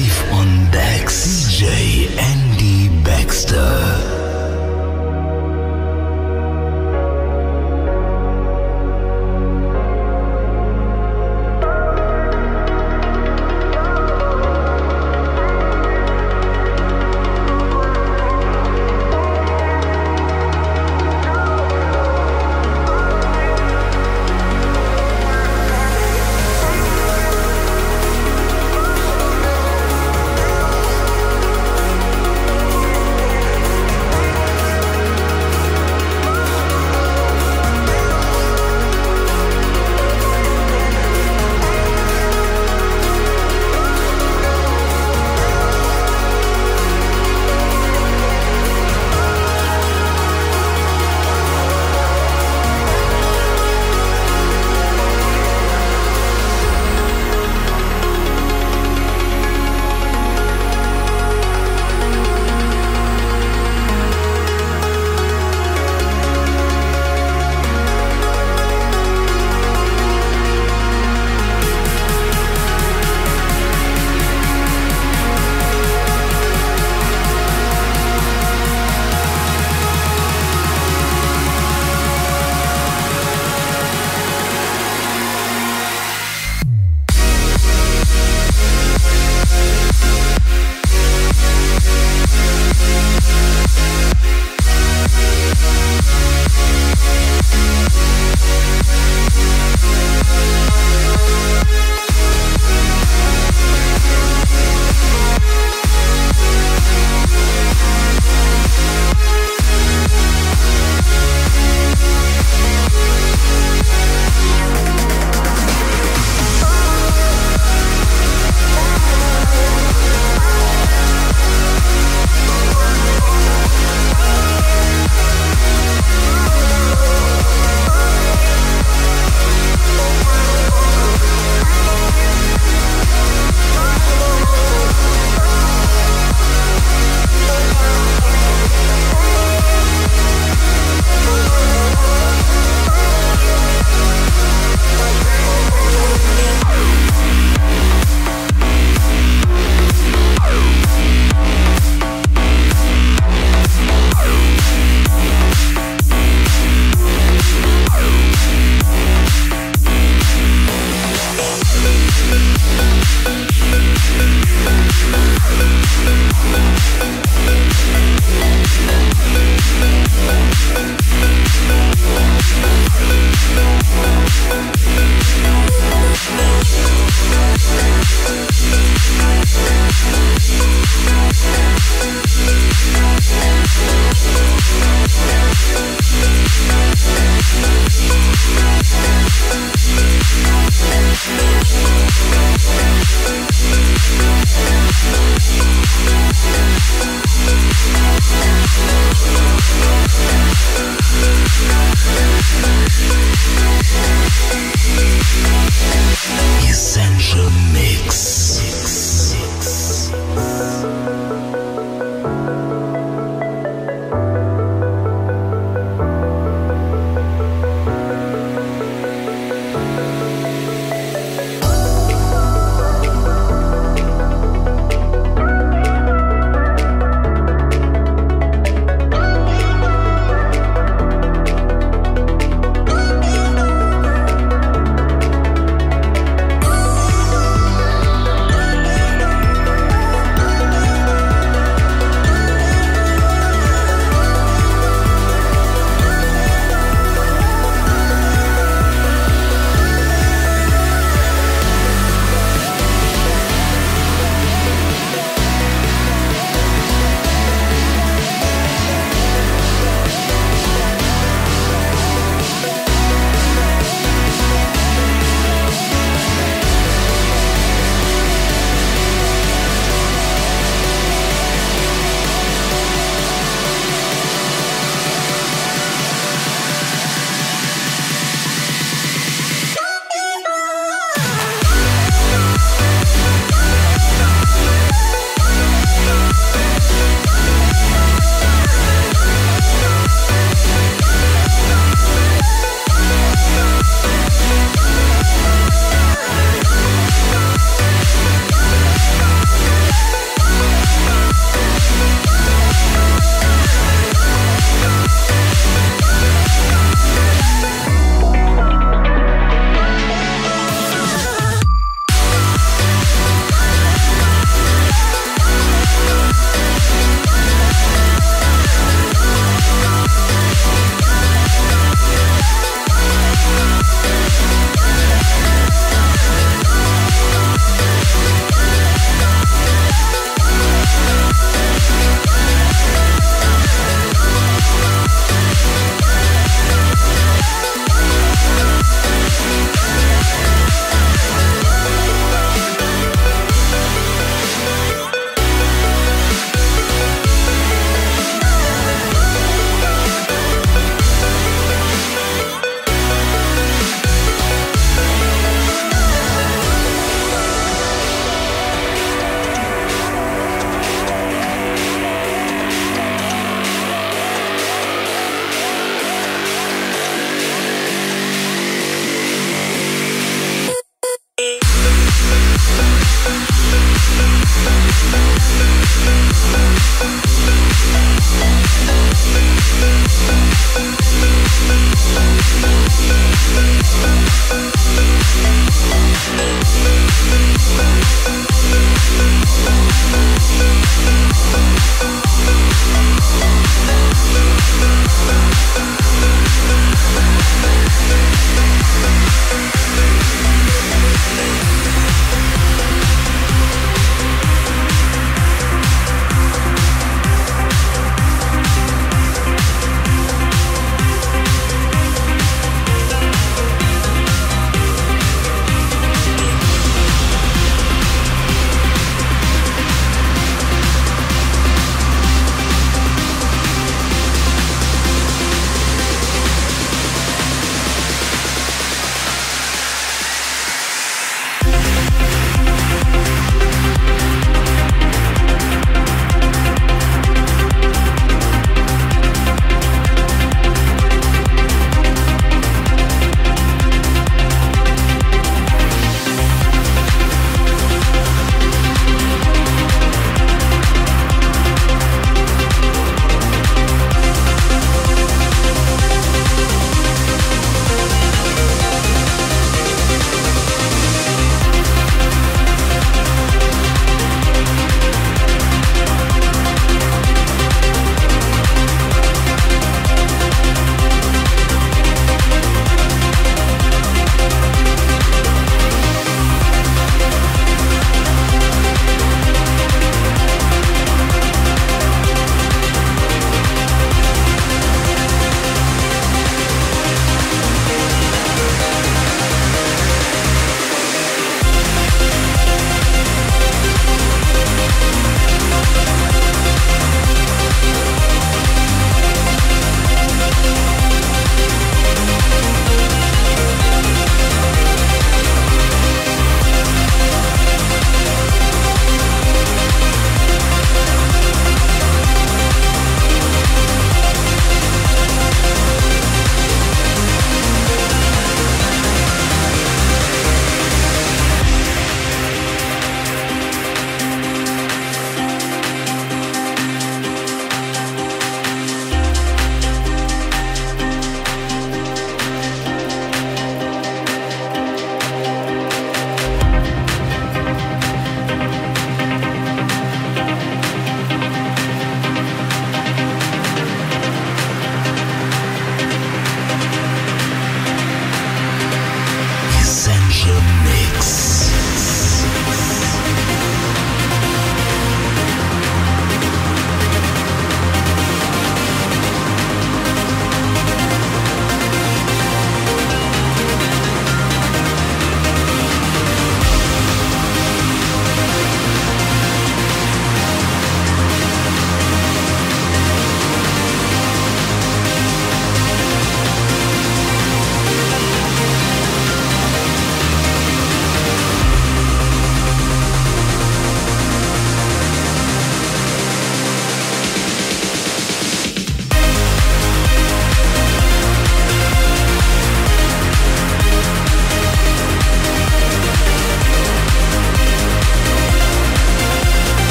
Live on Dex, DJ Andy Baxter.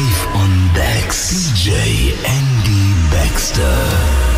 Live on Dex, DJ Andy Baxter.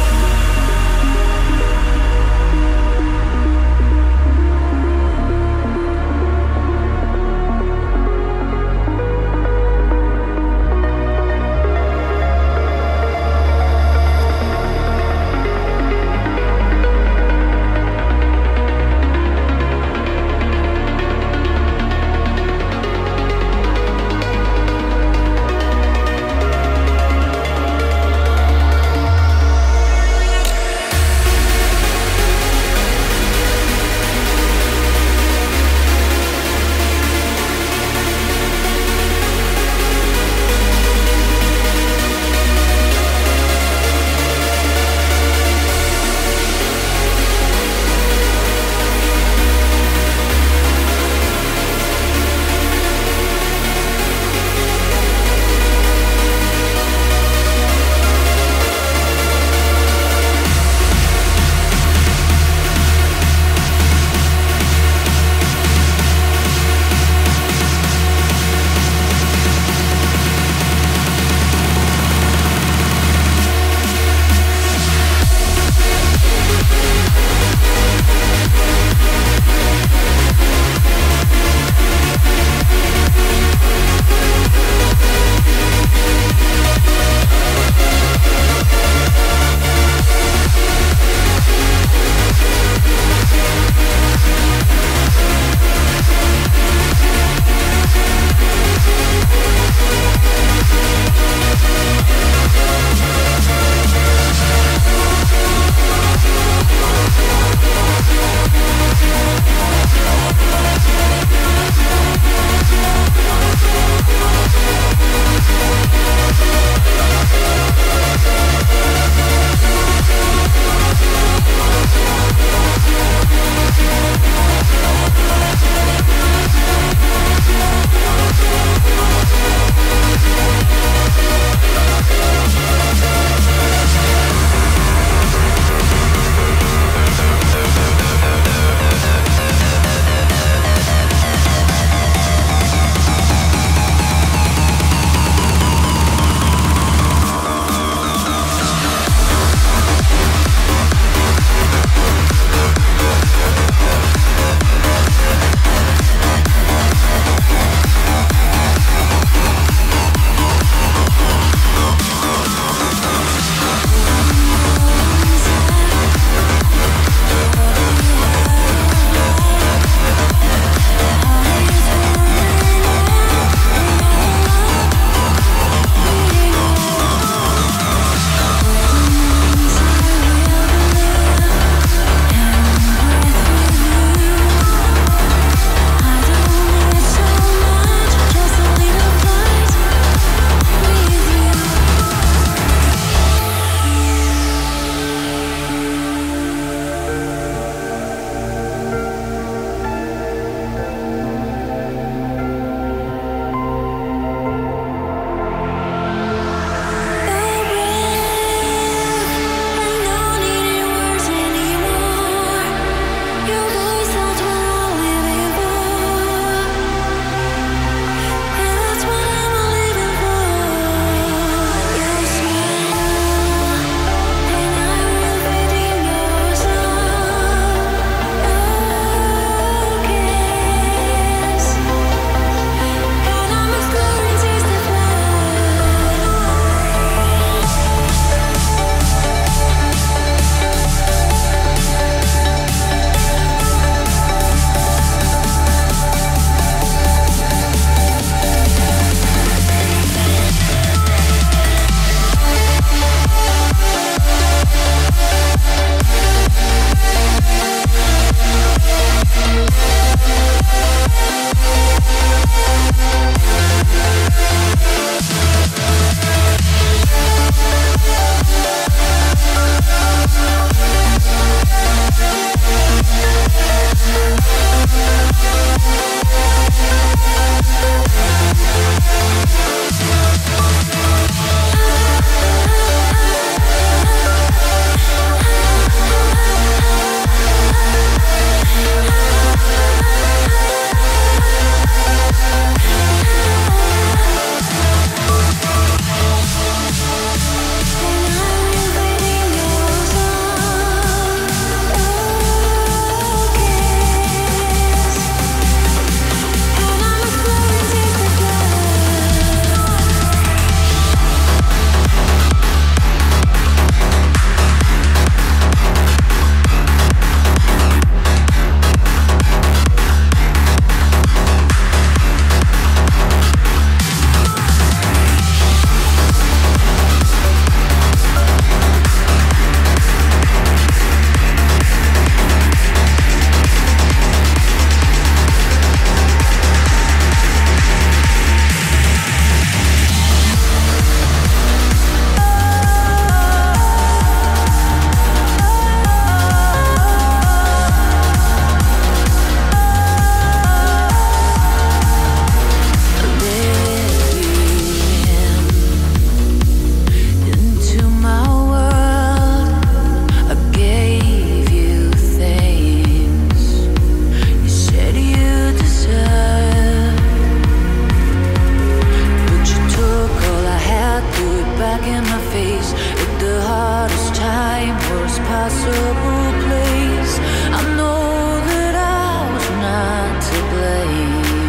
stuck in my face at the hardest time, worst possible place. I know that I was not to blame.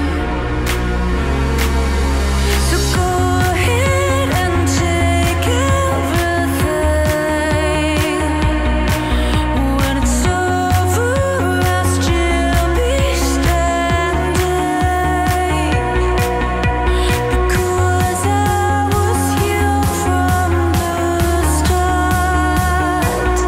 So go ahead and take everything. When it's over, I'll still be standing, because I was you from the start.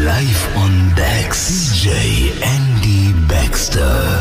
Live on Dex, DJ Andy Baxter.